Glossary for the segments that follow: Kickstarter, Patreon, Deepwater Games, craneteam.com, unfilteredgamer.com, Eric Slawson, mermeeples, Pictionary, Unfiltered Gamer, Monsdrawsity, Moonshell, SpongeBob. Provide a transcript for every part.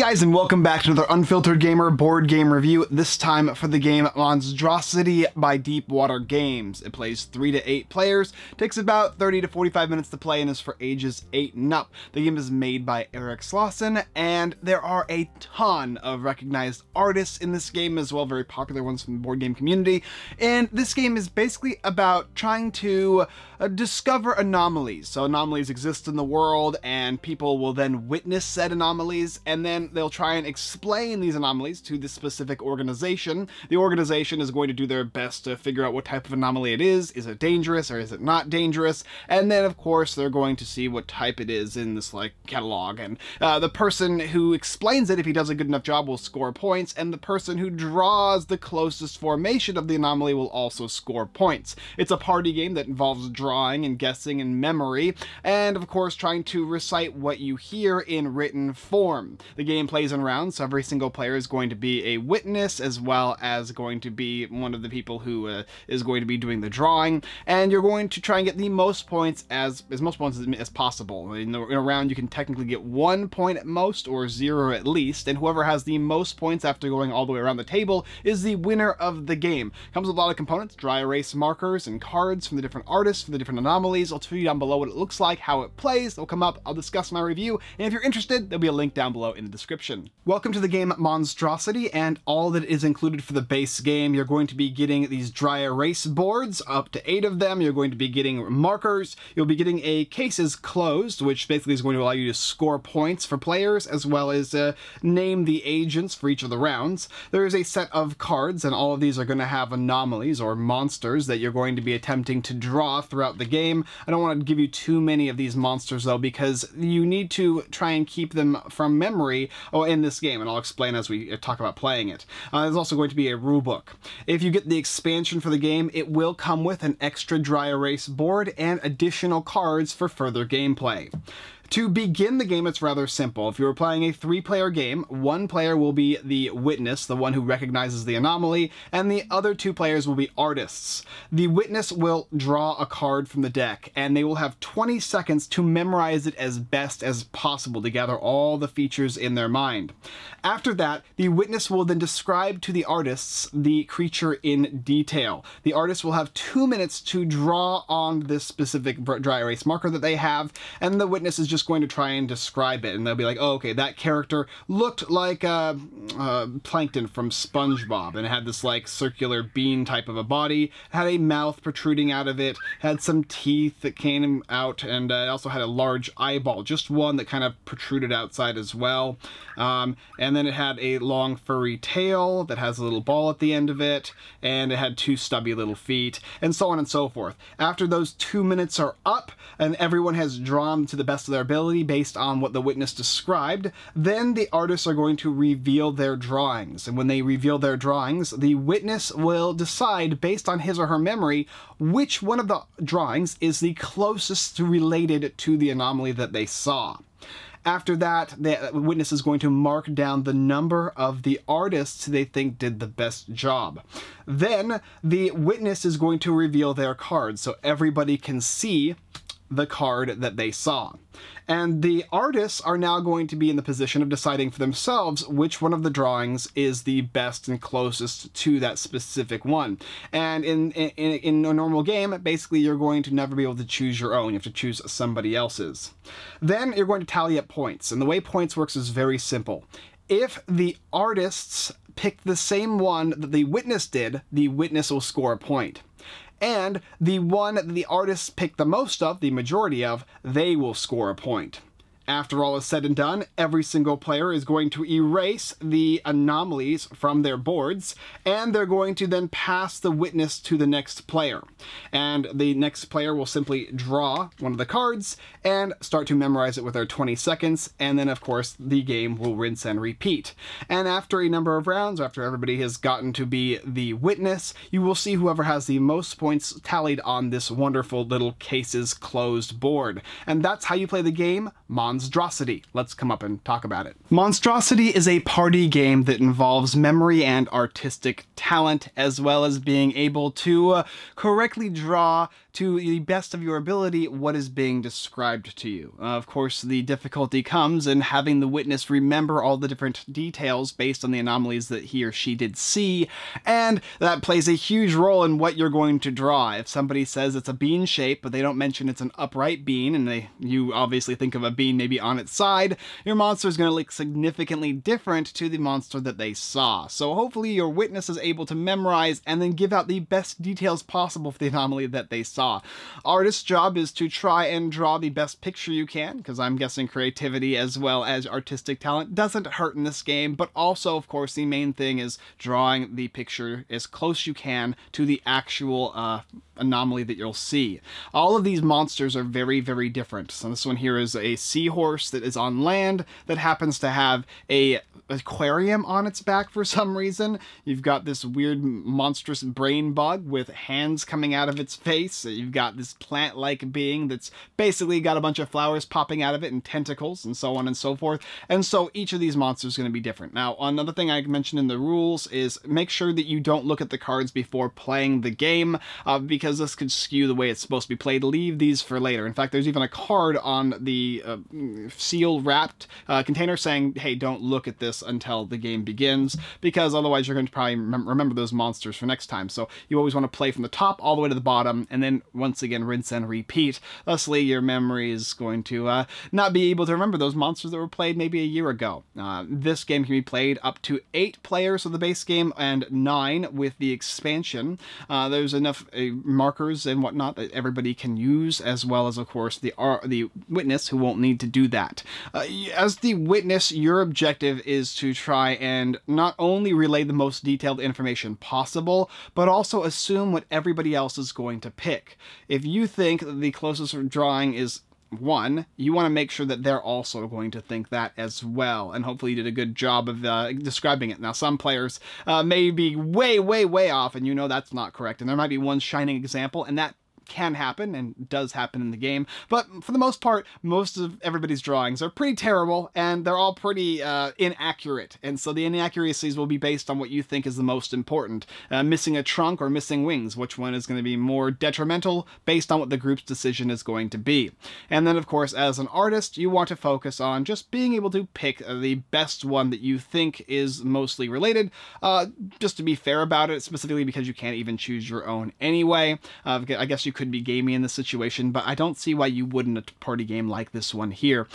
guys, and welcome back to another Unfiltered Gamer board game review, this time for the game Monsdrawsity by Deepwater Games. It plays 3 to 8 players, takes about 30 to 45 minutes to play, and is for ages 8 and up. The game is made by Eric Slawson, and there are a ton of recognized artists in this game as well, very popular ones from the board game community. And this game is basically about trying to discover anomalies. So anomalies exist in the world, and people will then witness said anomalies, and then they'll try and explain these anomalies to this specific organization. The organization is going to do their best to figure out what type of anomaly it is it dangerous or is it not dangerous, and then of course they're going to see what type it is in this like catalog, and the person who explains it, if he does a good enough job, will score points, and the person who draws the closest formation of the anomaly will also score points. It's a party game that involves drawing and guessing and memory, and of course trying to recite what you hear in written form. The game plays in rounds, so every single player is going to be a witness, as well as going to be one of the people who is going to be doing the drawing, and you're going to try and get the most points as possible. In a round, you can technically get 1 point at most, or 0 at least, and whoever has the most points after going all the way around the table is the winner of the game. Comes with a lot of components, dry erase markers and cards from the different artists, from the different anomalies. I'll tell you down below what it looks like, how it plays, it'll come up, I'll discuss my review, and if you're interested, there'll be a link down below in the description. Welcome to the game Monsdrawsity, and all that is included for the base game. You're going to be getting these dry erase boards, up to 8 of them. You're going to be getting markers. You'll be getting a cases closed, which basically is going to allow you to score points for players, as well as name the agents for each of the rounds. There is a set of cards, and all of these are going to have anomalies or monsters that you're going to be attempting to draw throughout the game. I don't want to give you too many of these monsters though, because you need to try and keep them from memory in this game, and I'll explain as we talk about playing it. There's also going to be a rule book. If you get the expansion for the game, it will come with an extra dry erase board and additional cards for further gameplay. To begin the game, it's rather simple. If you're playing a 3-player game, 1 player will be the witness, the one who recognizes the anomaly, and the other 2 players will be artists. The witness will draw a card from the deck, and they will have 20 seconds to memorize it as best as possible, to gather all the features in their mind. After that, the witness will then describe to the artists the creature in detail. The artist will have 2 minutes to draw on this specific dry erase marker that they have, and the witness is just going to try and describe it, and they'll be like, oh, okay, that character looked like Plankton from SpongeBob, and it had this like circular bean type of a body, had a mouth protruding out of it, had some teeth that came out, and it also had a large eyeball, just one that kind of protruded outside as well, and then it had a long furry tail that has a little ball at the end of it, and it had 2 stubby little feet, and so on and so forth. After those 2 minutes are up, and everyone has drawn to the best of their ability based on what the witness described, then the artists are going to reveal their drawings. And when they reveal their drawings, the witness will decide, based on his or her memory, which one of the drawings is the closest related to the anomaly that they saw. After that, the witness is going to mark down the number of the artists they think did the best job. Then the witness is going to reveal their cards so everybody can see the card that they saw. And the artists are now going to be in the position of deciding for themselves which one of the drawings is the best and closest to that specific one. And in a normal game, basically you're going to never be able to choose your own. You have to choose somebody else's. Then you're going to tally up points. And the way points works is very simple. If the artists pick the same one that the witness did, the witness will score a point. And the one that the artists pick the most of, the majority of, they will score a point. After all is said and done, every single player is going to erase the anomalies from their boards, and they're going to then pass the witness to the next player. And the next player will simply draw one of the cards and start to memorize it with their 20 seconds, and then of course the game will rinse and repeat. And after a number of rounds, after everybody has gotten to be the witness, you will see whoever has the most points tallied on this wonderful little cases closed board. And that's how you play the game Monsdrawsity. Let's come up and talk about it. Monsdrawsity is a party game that involves memory and artistic talent, as well as being able to correctly draw to the best of your ability what is being described to you. Of course, the difficulty comes in having the witness remember all the different details based on the anomalies that he or she did see, and that plays a huge role in what you're going to draw. If somebody says it's a bean shape, but they don't mention it's an upright bean, and you obviously think of a bean maybe on its side, your monster is going to look significantly different to the monster that they saw. So hopefully your witness is able to memorize and then give out the best details possible for the anomaly that they saw. Artist's job is to try and draw the best picture you can, because I'm guessing creativity as well as artistic talent doesn't hurt in this game, but also, of course, the main thing is drawing the picture as close you can to the actual anomaly that you'll see. All of these monsters are very, very different. So this one here is a seahorse that is on land that happens to have a aquarium on its back for some reason. You've got this weird monstrous brain bug with hands coming out of its face. You've got this plant-like being that's basically got a bunch of flowers popping out of it and tentacles and so on and so forth. And so each of these monsters is going to be different. Now, another thing I mentioned in the rules is make sure that you don't look at the cards before playing the game, because this could skew the way it's supposed to be played. Leave these for later. In fact, there's even a card on the seal-wrapped container saying, hey, don't look at this until the game begins, because otherwise you're going to probably remember those monsters for next time. So you always want to play from the top all the way to the bottom, and then once again rinse and repeat. Thusly, your memory is going to not be able to remember those monsters that were played maybe a year ago. This game can be played up to 8 players with the base game and 9 with the expansion. There's enough markers and whatnot that everybody can use, as well as, of course, the witness, who won't need to do that. As the witness, your objective is to try and not only relay the most detailed information possible, but also assume what everybody else is going to pick. If you think the closest drawing is 1, you want to make sure that they're also going to think that as well, and hopefully you did a good job of describing it. Now, some players may be way, way, way off, and you know that's not correct, and there might be one shining example, and that can happen and does happen in the game, but for the most part, most of everybody's drawings are pretty terrible, and they're all pretty inaccurate, and so the inaccuracies will be based on what you think is the most important. Missing a trunk or missing wings, which one is going to be more detrimental based on what the group's decision is going to be. And then, of course, as an artist, you want to focus on just being able to pick the best one that you think is mostly related, just to be fair about it, specifically because you can't even choose your own anyway. I guess you could be gamey in this situation, but I don't see why you wouldn't a party game like this one here.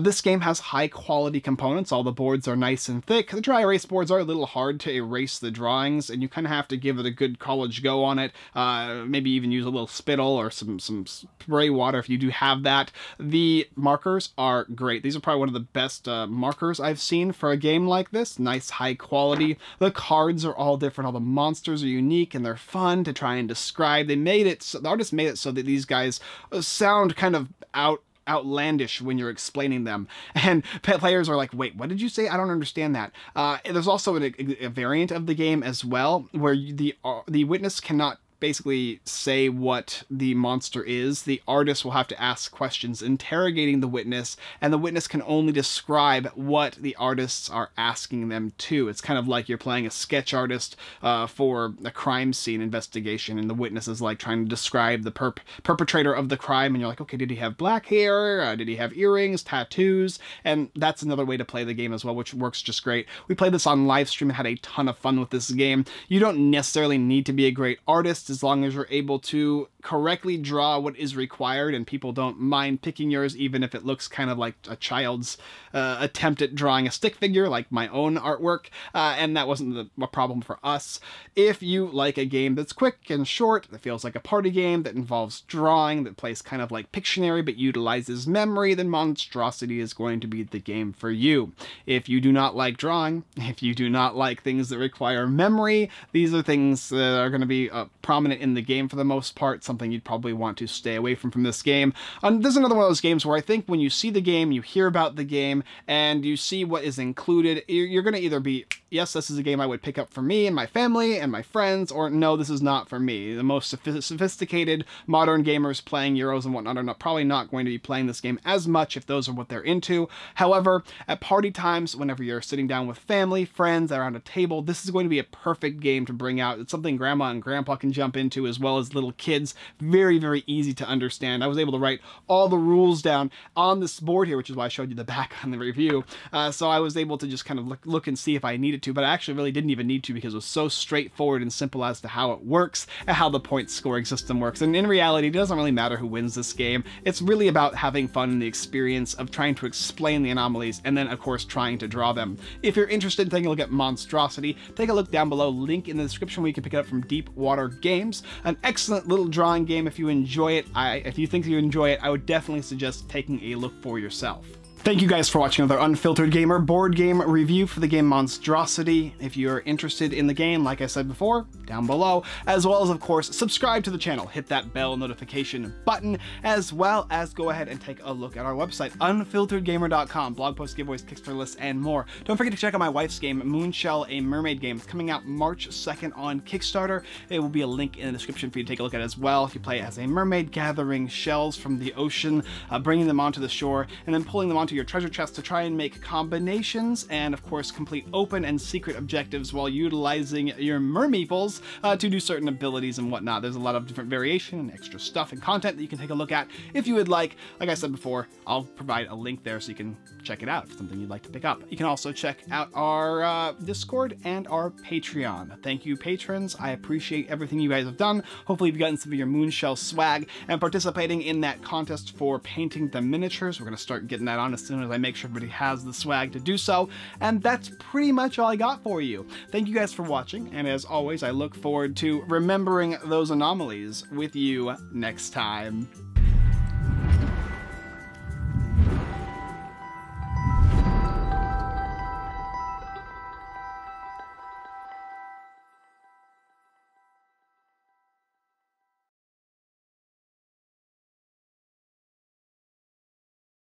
This game has high quality components. All the boards are nice and thick. The dry erase boards are a little hard to erase the drawings, and you kind of have to give it a good college go on it. Maybe even use a little spittle or some spray water if you do have that. The markers are great. These are probably one of the best markers I've seen for a game like this. Nice, high quality. The cards are all different. All the monsters are unique, and they're fun to try and describe. They made it so, the artist made it so that these guys sound kind of outlandish when you're explaining them, and players are like, wait, what did you say? I don't understand that. There's also a variant of the game as well where the witness cannot basically say what the monster is. The artist will have to ask questions interrogating the witness, and the witness can only describe what the artists are asking them to. It's kind of like you're playing a sketch artist for a crime scene investigation, and the witness is like trying to describe the perpetrator of the crime, and you're like, okay, did he have black hair? Did he have earrings, tattoos? And that's another way to play the game as well, which works just great. We played this on live stream and had a ton of fun with this game. You don't necessarily need to be a great artist, as long as you're able to correctly draw what is required, and people don't mind picking yours, even if it looks kind of like a child's attempt at drawing a stick figure, like my own artwork, and that wasn't a problem for us. If you like a game that's quick and short, that feels like a party game, that involves drawing, that plays kind of like Pictionary but utilizes memory, then Monsdrawsity is going to be the game for you. If you do not like drawing, if you do not like things that require memory, these are things that are going to be prominent in the game for the most part, something you'd probably want to stay away from this game. This is another one of those games where I think when you see the game, you hear about the game, and you see what is included, you're going to either be, yes, this is a game I would pick up for me and my family and my friends, or no, this is not for me. The most sophisticated modern gamers playing Euros and whatnot are probably not going to be playing this game as much if those are what they're into. However, at party times, whenever you're sitting down with family, friends, around a table, this is going to be a perfect game to bring out. It's something Grandma and Grandpa can jump jump into, as well as little kids. Very, very easy to understand. I was able to write all the rules down on this board here, which is why I showed you the back on the review. So I was able to just kind of look and see if I needed to, but I actually really didn't even need to, because it was so straightforward and simple as to how it works and how the point scoring system works. And in reality, it doesn't really matter who wins this game. It's really about having fun and the experience of trying to explain the anomalies and then, of course, trying to draw them. If you're interested in taking a look at Monsdrawsity, take a look down below, link in the description where you can pick it up from Deepwater Games. An excellent little drawing game. If you enjoy it, if you think you enjoy it, I would definitely suggest taking a look for yourself. Thank you guys for watching another Unfiltered Gamer board game review for the game Monsdrawsity. If you're interested in the game, like I said before, down below, as well as, of course, subscribe to the channel, hit that bell notification button, as well as go ahead and take a look at our website, unfilteredgamer.com, blog posts, giveaways, Kickstarter lists, and more. Don't forget to check out my wife's game, Moonshell, a mermaid game. It's coming out March 2nd on Kickstarter. It will be a link in the description for you to take a look at as well. If you play as a mermaid gathering shells from the ocean, bringing them onto the shore, and then pulling them onto your treasure chest to try and make combinations and, of course, complete open and secret objectives while utilizing your mermeeples to do certain abilities and whatnot. There's a lot of different variation and extra stuff and content that you can take a look at if you would like. Like I said before, I'll provide a link there so you can check it out if it's something you'd like to pick up. You can also check out our Discord and our Patreon. Thank you, patrons. I appreciate everything you guys have done. Hopefully you've gotten some of your Moonshell swag and participating in that contest for painting the miniatures. We're going to start getting that on as soon as I make sure everybody has the swag to do so. And that's pretty much all I got for you. Thank you guys for watching, and as always, I look forward to remembering those anomalies with you next time.